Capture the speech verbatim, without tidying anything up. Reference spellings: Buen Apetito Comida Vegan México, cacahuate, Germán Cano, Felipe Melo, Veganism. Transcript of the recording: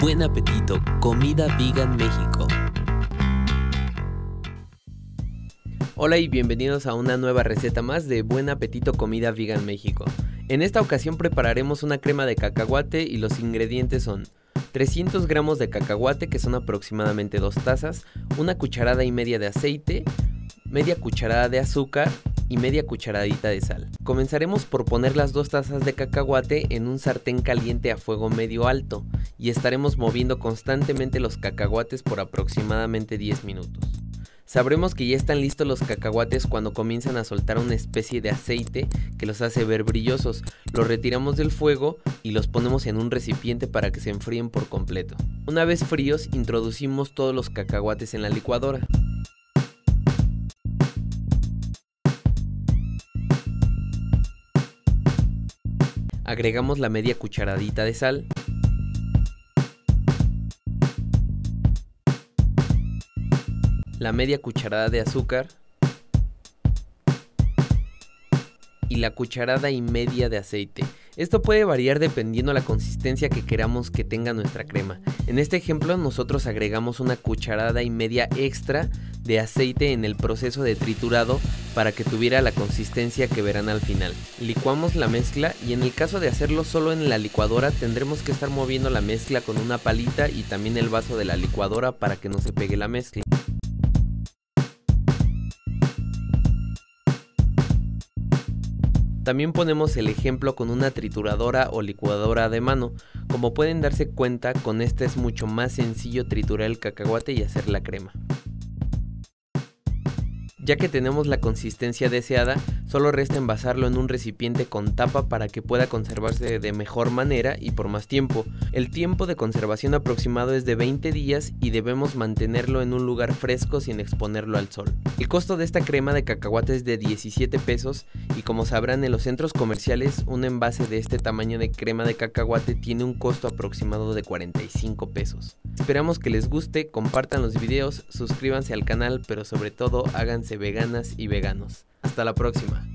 Buen Apetito Comida Vegan México. Hola y bienvenidos a una nueva receta más de Buen Apetito Comida Vegan México. En esta ocasión prepararemos una crema de cacahuate y los ingredientes son trescientos gramos de cacahuate, que son aproximadamente dos tazas, una cucharada y media de aceite, media cucharada de azúcar y media cucharadita de sal. Comenzaremos por poner las dos tazas de cacahuate en un sartén caliente a fuego medio alto y estaremos moviendo constantemente los cacahuates por aproximadamente diez minutos. Sabremos que ya están listos los cacahuates cuando comienzan a soltar una especie de aceite que los hace ver brillosos. Los retiramos del fuego y los ponemos en un recipiente para que se enfríen por completo. Una vez fríos, introducimos todos los cacahuates en la licuadora. Agregamos la media cucharadita de sal. La media cucharada de azúcar. Y la cucharada y media de aceite. Esto puede variar dependiendo la consistencia que queramos que tenga nuestra crema. En este ejemplo nosotros agregamos una cucharada y media extra de aceite en el proceso de triturado para que tuviera la consistencia que verán al final. Licuamos la mezcla y en el caso de hacerlo solo en la licuadora tendremos que estar moviendo la mezcla con una palita y también el vaso de la licuadora para que no se pegue la mezcla. También ponemos el ejemplo con una trituradora o licuadora de mano. Como pueden darse cuenta, con esta es mucho más sencillo triturar el cacahuate y hacer la crema. Ya que tenemos la consistencia deseada, solo resta envasarlo en un recipiente con tapa para que pueda conservarse de mejor manera y por más tiempo. El tiempo de conservación aproximado es de veinte días y debemos mantenerlo en un lugar fresco sin exponerlo al sol. El costo de esta crema de cacahuate es de diecisiete pesos y como sabrán en los centros comerciales un envase de este tamaño de crema de cacahuate tiene un costo aproximado de cuarenta y cinco pesos. Esperamos que les guste, compartan los videos, suscríbanse al canal, pero sobre todo háganse veganas y veganos. Hasta la próxima.